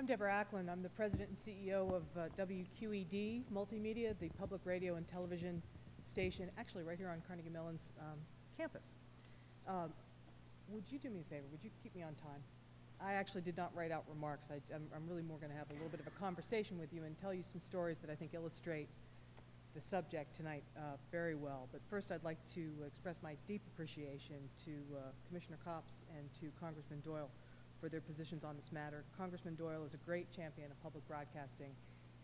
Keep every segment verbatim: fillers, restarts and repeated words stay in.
I'm Deborah Acklin. I'm the president and C E O of uh, W Q E D Multimedia, the public radio and television station, actually right here on Carnegie Mellon's um, campus. Um, would you do me a favor? Would you keep me on time? I actually did not write out remarks. I, I'm, I'm really more going to have a little bit of a conversation with you and tell you some stories that I think illustrate the subject tonight uh, very well. But first, I'd like to express my deep appreciation to uh, Commissioner Copps and to Congressman Doyle for their positions on this matter. Congressman Doyle is a great champion of public broadcasting,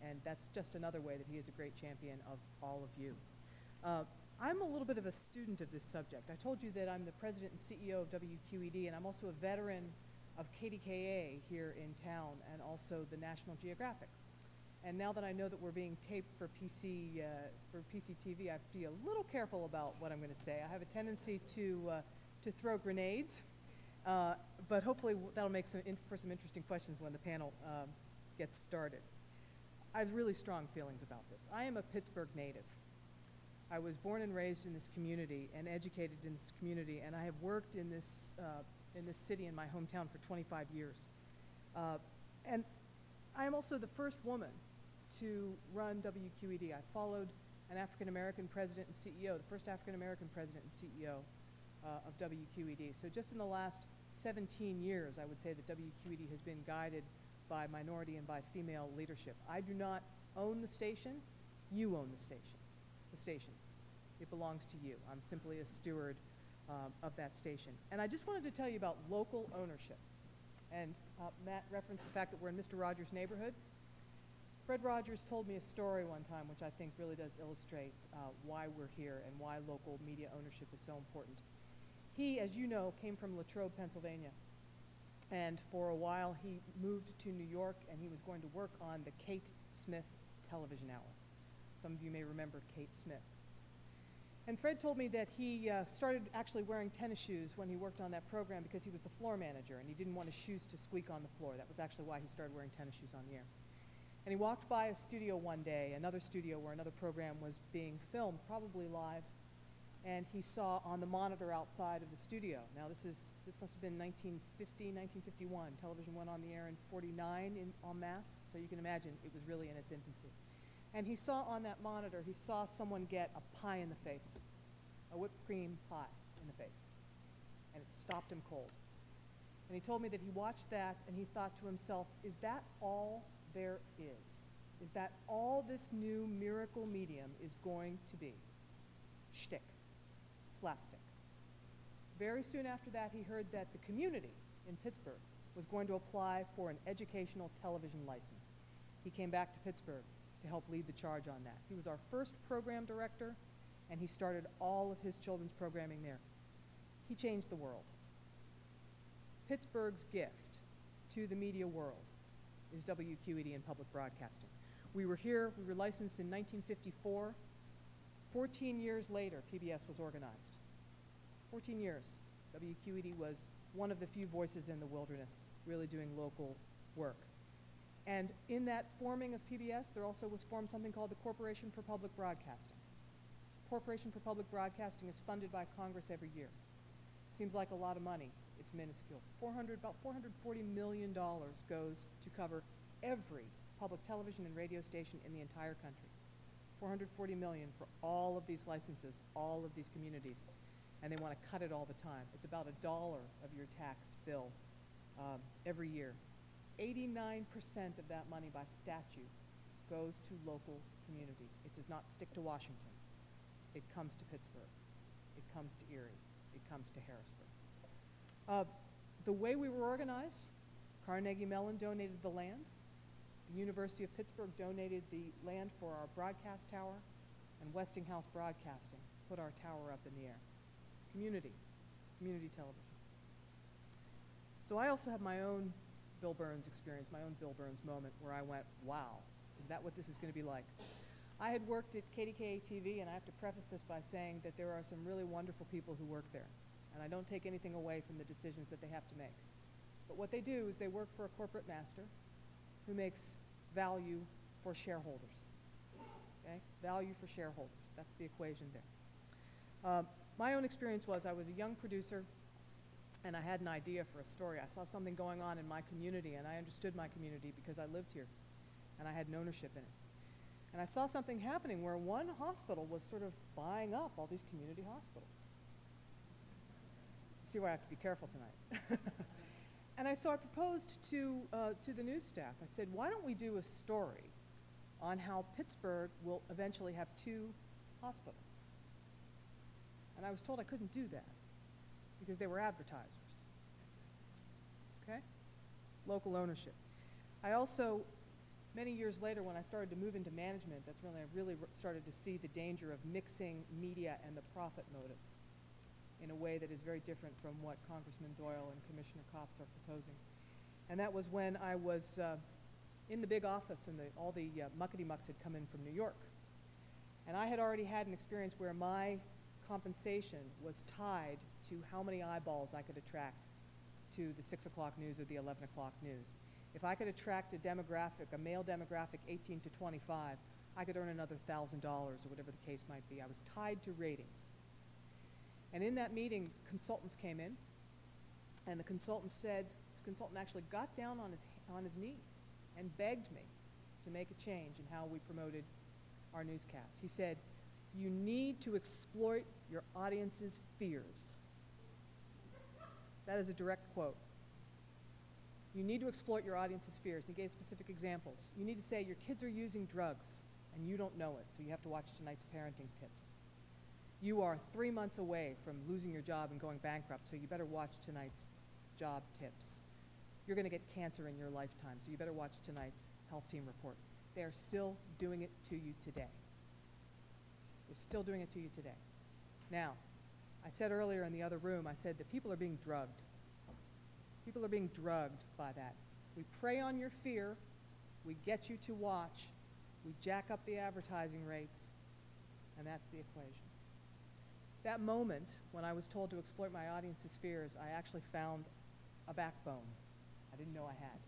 and that's just another way that he is a great champion of all of you. Uh, I'm a little bit of a student of this subject. I told you that I'm the president and C E O of W Q E D, and I'm also a veteran of K D K A here in town and also the National Geographic. And now that I know that we're being taped for P C, uh, for P C T V, I have to be a little careful about what I'm going to say. I have a tendency to, uh, to throw grenades, uh, but hopefully w that'll make some in for some interesting questions when the panel um, gets started. I have really strong feelings about this. I am a Pittsburgh native. I was born and raised in this community and educated in this community, and I have worked in this uh, in this city in my hometown for twenty-five years. Uh, and I am also the first woman to run W Q E D. I followed an African-American president and C E O, the first African-American president and C E O uh, of W Q E D. So just in the last seventeen years, I would say that W Q E D has been guided by minority and by female leadership. I do not own the station. You own the station, the stations. It belongs to you. I'm simply a steward Um, of that station. And I just wanted to tell you about local ownership. And uh, Matt referenced the fact that we're in Mister Rogers' neighborhood. Fred Rogers told me a story one time which I think really does illustrate uh, why we're here and why local media ownership is so important. He, as you know, came from Latrobe, Pennsylvania. And for a while he moved to New York, and he was going to work on the Kate Smith television hour. Some of you may remember Kate Smith. And Fred told me that he uh, started actually wearing tennis shoes when he worked on that program because he was the floor manager and he didn't want his shoes to squeak on the floor. That was actually why he started wearing tennis shoes on the air. And he walked by a studio one day, another studio where another program was being filmed, probably live, and he saw on the monitor outside of the studio. Now this is, this must have been nineteen fifty, nineteen fifty-one. Television went on the air in forty-nine in, en masse, so you can imagine it was really in its infancy. And he saw on that monitor, he saw someone get a pie in the face, a whipped cream pie in the face, and it stopped him cold. And he told me that he watched that and he thought to himself, is that all there is? Is that all this new miracle medium is going to be? Shtick, slapstick. Very soon after that, he heard that the community in Pittsburgh was going to apply for an educational television license. He came back to Pittsburgh to help lead the charge on that. He was our first program director, and he started all of his children's programming there. He changed the world. Pittsburgh's gift to the media world is W Q E D and public broadcasting. We were here, we were licensed in nineteen fifty-four. fourteen years later, P B S was organized. fourteen years, W Q E D was one of the few voices in the wilderness really doing local work. And in that forming of P B S, there also was formed something called the Corporation for Public Broadcasting. Corporation for Public Broadcasting is funded by Congress every year. Seems like a lot of money. It's minuscule. four hundred, about four hundred forty million dollars goes to cover every public television and radio station in the entire country. four hundred forty million dollars for all of these licenses, all of these communities, and they want to cut it all the time. It's about a dollar of your tax bill um, every year. eighty-nine percent of that money by statute goes to local communities. It does not stick to Washington. It comes to Pittsburgh. It comes to Erie. It comes to Harrisburg. Uh, the way we were organized, Carnegie Mellon donated the land. The University of Pittsburgh donated the land for our broadcast tower, and Westinghouse Broadcasting put our tower up in the air. Community, community television. So I also have my own Bill Burns experience, my own Bill Burns moment where I went, wow, is that what this is going to be like? I had worked at K D K A T V, and I have to preface this by saying that there are some really wonderful people who work there, and I don't take anything away from the decisions that they have to make. But what they do is they work for a corporate master who makes value for shareholders, okay? Value for shareholders, that's the equation there. Uh, my own experience was I was a young producer and I had an idea for a story. I saw something going on in my community, and I understood my community because I lived here, and I had an ownership in it. And I saw something happening where one hospital was sort of buying up all these community hospitals. See why I have to be careful tonight. And I, so I proposed to, uh, to the news staff. I said, why don't we do a story on how Pittsburgh will eventually have two hospitals? And I was told I couldn't do that because they were advertisers. Okay? Local ownership. I also, many years later, when I started to move into management, that's when I really started to see the danger of mixing media and the profit motive in a way that is very different from what Congressman Doyle and Commissioner Copps are proposing. And that was when I was uh, in the big office and the, all the uh, muckety-mucks had come in from New York. And I had already had an experience where my compensation was tied to how many eyeballs I could attract to the six o'clock news or the eleven o'clock news. If I could attract a demographic, a male demographic, eighteen to twenty-five, I could earn another one thousand dollars or whatever the case might be. I was tied to ratings. And in that meeting, consultants came in, and the consultant said, this consultant actually got down on his, on his knees and begged me to make a change in how we promoted our newscast. He said, you need to exploit your audience's fears. That is a direct quote. You need to exploit your audience's fears. And he gave specific examples. You need to say your kids are using drugs, and you don't know it, so you have to watch tonight's parenting tips. You are three months away from losing your job and going bankrupt, so you better watch tonight's job tips. You're going to get cancer in your lifetime, so you better watch tonight's health team report. They are still doing it to you today. They're still doing it to you today. Now, I said earlier in the other room, I said that people are being drugged. People are being drugged by that. We prey on your fear. We get you to watch. We jack up the advertising rates, and that's the equation. That moment, when I was told to exploit my audience's fears, I actually found a backbone I didn't know I had.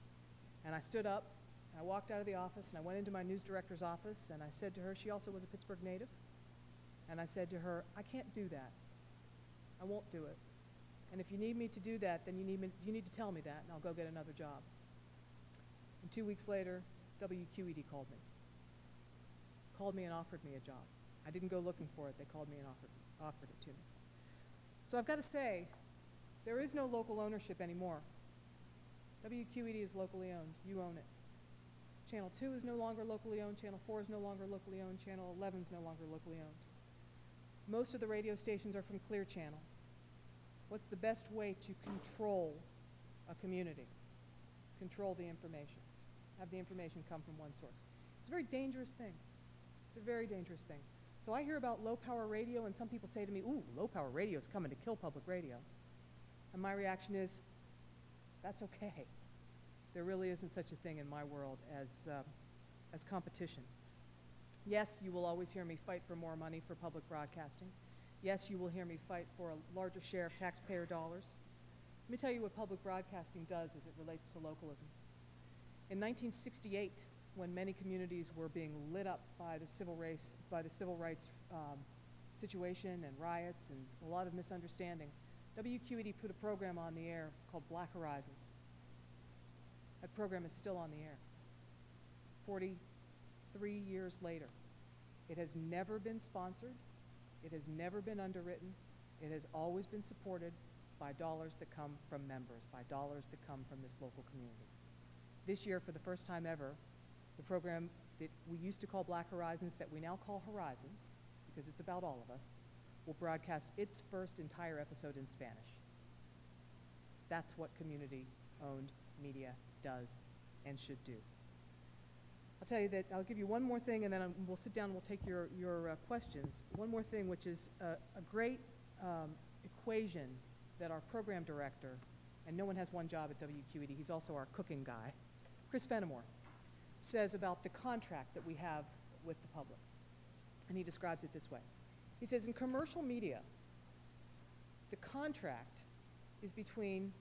And I stood up, and I walked out of the office, and I went into my news director's office, and I said to her, she also was a Pittsburgh native, and I said to her, I can't do that. I won't do it. And if you need me to do that, then you need, me, you need to tell me that, and I'll go get another job. And two weeks later, W Q E D called me. Called me and offered me a job. I didn't go looking for it. They called me and offered me. offered it to me. So I've got to say, there is no local ownership anymore. W Q E D is locally owned. You own it. Channel two is no longer locally owned. Channel four is no longer locally owned. Channel eleven is no longer locally owned. Most of the radio stations are from Clear Channel. What's the best way to control a community? Control the information. Have the information come from one source. It's a very dangerous thing. It's a very dangerous thing. So I hear about low-power radio, and some people say to me, ooh, low-power radio is coming to kill public radio. And my reaction is, that's okay. There really isn't such a thing in my world as, uh, as competition. Yes, you will always hear me fight for more money for public broadcasting. Yes, you will hear me fight for a larger share of taxpayer dollars. Let me tell you what public broadcasting does as it relates to localism. In nineteen sixty-eight, when many communities were being lit up by the civil race, by the civil rights um, situation and riots and a lot of misunderstanding, W Q E D put a program on the air called Black Horizons. That program is still on the air. forty-three years later. It has never been sponsored. It has never been underwritten. It has always been supported by dollars that come from members, by dollars that come from this local community. This year, for the first time ever, the program that we used to call Black Horizons, that we now call Horizons, because it's about all of us, will broadcast its first entire episode in Spanish. That's what community-owned media does and should do. I'll tell you that, I'll give you one more thing, and then I'm, we'll sit down and we'll take your, your uh, questions. One more thing, which is a, a great um, equation that our program director, and no one has one job at W Q E D, he's also our cooking guy, Chris Fenimore, says about the contract that we have with the public. And he describes it this way. He says, in commercial media, the contract is between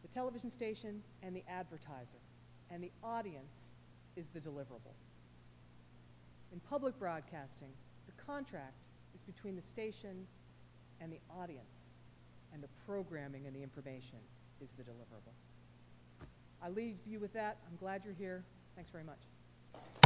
the television station and the advertiser, and the audience is the deliverable. In public broadcasting, the contract is between the station and the audience, and the programming and the information is the deliverable. I leave you with that. I'm glad you're here. Thanks very much.